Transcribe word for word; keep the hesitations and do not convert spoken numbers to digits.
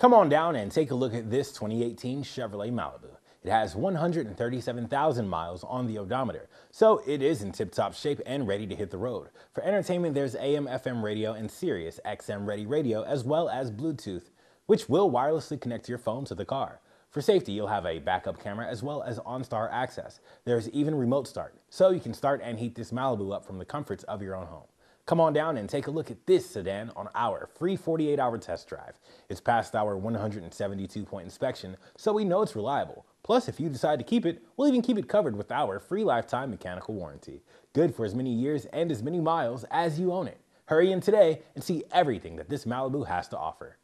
Come on down and take a look at this twenty eighteen Chevrolet Malibu. It has one hundred thirty-seven thousand miles on the odometer, so it is in tip-top shape and ready to hit the road. For entertainment, there's A M F M radio and Sirius X M ready radio, as well as Bluetooth, which will wirelessly connect your phone to the car. For safety, you'll have a backup camera as well as OnStar access. There's even remote start, so you can start and heat this Malibu up from the comforts of your own home. Come on down and take a look at this sedan on our free forty-eight hour test drive. It's passed our one hundred seventy-two point inspection, so we know it's reliable. Plus, if you decide to keep it, we'll even keep it covered with our free lifetime mechanical warranty. Good for as many years and as many miles as you own it. Hurry in today and see everything that this Malibu has to offer.